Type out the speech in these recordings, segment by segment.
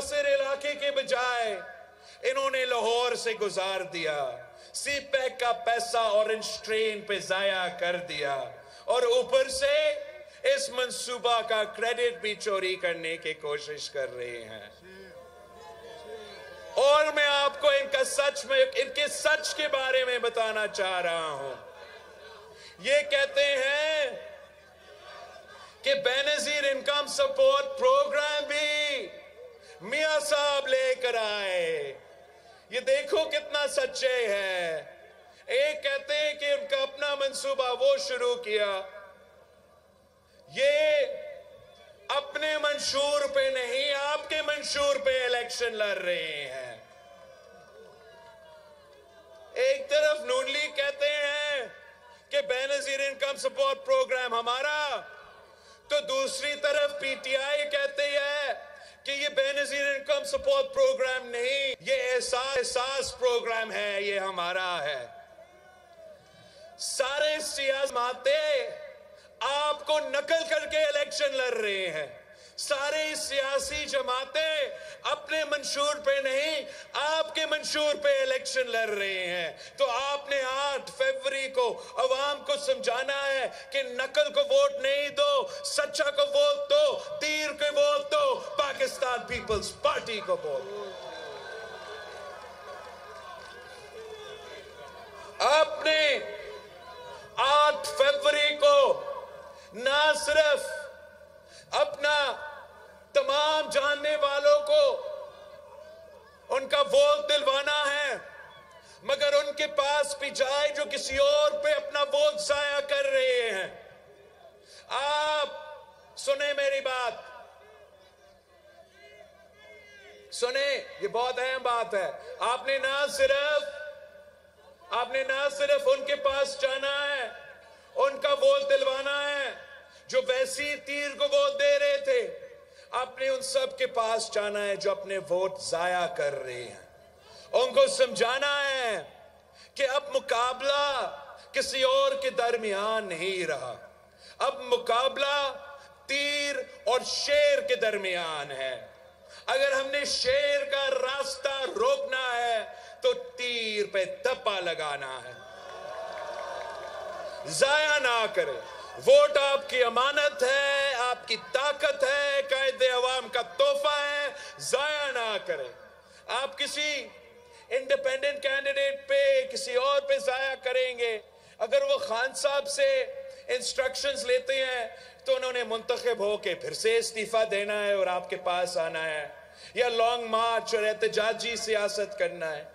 मुतासर इलाके के बजाय इन्होंने लाहौर से गुजार दिया, सी पैक का पैसा ऑरेंज ट्रेन पे जाया कर दिया और ऊपर से इस मंसूबा का क्रेडिट भी चोरी करने की कोशिश कर रहे हैं। और मैं आपको इनके सच के बारे में बताना चाह रहा हूं। ये कहते हैं कि बेनजीर इनकम सपोर्ट प्रोग्राम भी मियां साहब लेकर आए। ये देखो कितना सच्चे हैं। एक कहते हैं कि उनका अपना मंसूबा वो शुरू किया, ये अपने मंशूर पे नहीं आपके मंशूर पे इलेक्शन लड़ रहे हैं। एक तरफ नून लीग कहते हैं कि बेनजीर इनकम सपोर्ट प्रोग्राम हमारा, तो दूसरी तरफ पीटीआई कहते हैं कि ये बेनजीर इनकम सपोर्ट प्रोग्राम नहीं, ये एहसास प्रोग्राम है, ये हमारा है। सारे सियासत आपको नकल करके इलेक्शन लड़ रहे हैं। सारे सियासी जमातें अपने मंशूर पे नहीं आपके मंशूर पे इलेक्शन लड़ रहे हैं। तो आपने 8 फरवरी को अवाम को समझाना है कि नकल को वोट नहीं दो, सच्चा को वोट दो, तीर को वोट दो, पाकिस्तान पीपल्स पार्टी को वोट दो। आपने 8 फरवरी को ना सिर्फ अपना तमाम जानने वालों को उनका वोट दिलवाना है, मगर उनके पास भी जाए जो किसी और पे अपना वोट जाया कर रहे हैं। आप सुने मेरी बात, सुने, ये बहुत अहम बात है। आपने ना सिर्फ उनके पास जाना है, उनका वोट दिलवाना है जो वैसी तीर को वोट दे रहे थे, आपने उन सब के पास जाना है जो अपने वोट जाया कर रहे हैं। उनको समझाना है कि अब मुकाबला किसी और के दरमियान नहीं रहा, अब मुकाबला तीर और शेर के दरमियान है। अगर हमने शेर का रास्ता रोकना है तो तीर पे धप्पा लगाना है। जाया ना करें, वोट आपकी अमानत है, आपकी ताकत है, कायदे अवाम का तोहफा है, जाया ना करें। आप किसी इंडिपेंडेंट कैंडिडेट पे, किसी और पे जाया करेंगे। अगर वो खान साहब से इंस्ट्रक्शंस लेते हैं तो उन्होंने मुंतखब होके फिर से इस्तीफा देना है और आपके पास आना है, या लॉन्ग मार्च और एहतजाजी सियासत करना है।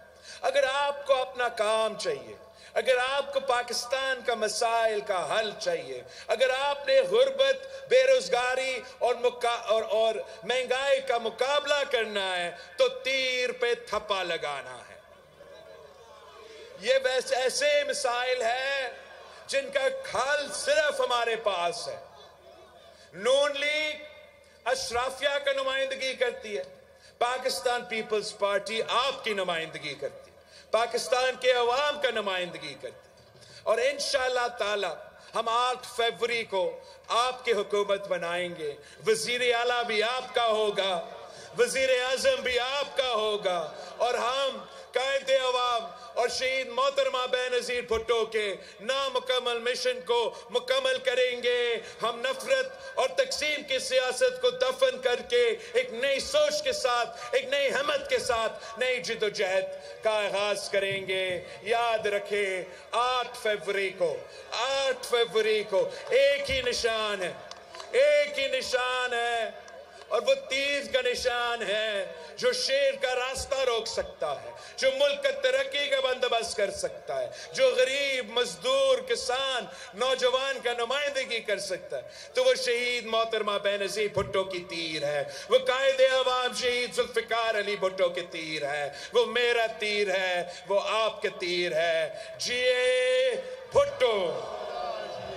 अगर आपको अपना काम चाहिए, अगर आपको पाकिस्तान का मसाइल का हल चाहिए, अगर आपने गुर्बत, बेरोजगारी और महंगाई का मुकाबला करना है तो तीर पे थप्पा लगाना है। ये वैसे ऐसे मिसाइल है जिनका हल सिर्फ हमारे पास है। नून लीग अशराफिया का नुमाइंदगी करती है, पाकिस्तान पीपल्स पार्टी आपकी नुमाइंदगी करती है, पाकिस्तान के अवाम का नुमाइंदगी करती। और इंशाल्लाह ताला हम 8 फरवरी को आपके हुकूमत बनाएंगे। वजीर आला भी आपका होगा, वजीर आजम भी आपका होगा, और हम कायदे अवाम और शहीद मोहतरमा बेनजीर भुट्टो के नामुकम्मल मिशन को मुकम्मल करेंगे। हम नफरत और तकसीम की सियासत को दफन करके एक नई सोच के साथ, एक नई हिम्मत के साथ नई जिदोजहद का आगाज करेंगे। याद रखें, 8 फरवरी को एक ही निशान है, एक ही निशान है, और वो तीर का निशान है जो शेर का रास्ता रोक सकता है, जो मुल्क का तरक्की का बंदोबस्त कर सकता है, जो गरीब, मजदूर, किसान, नौजवान का नुमाइंदगी कर सकता है। तो वो शहीद मोहतरमा बेनजीर भुट्टो की तीर है, वो कायदे अवाम शहीद जुल्फिकार अली भुट्टो की तीर है, वो मेरा तीर है, वो आपके तीर है। जिए भुट्टो।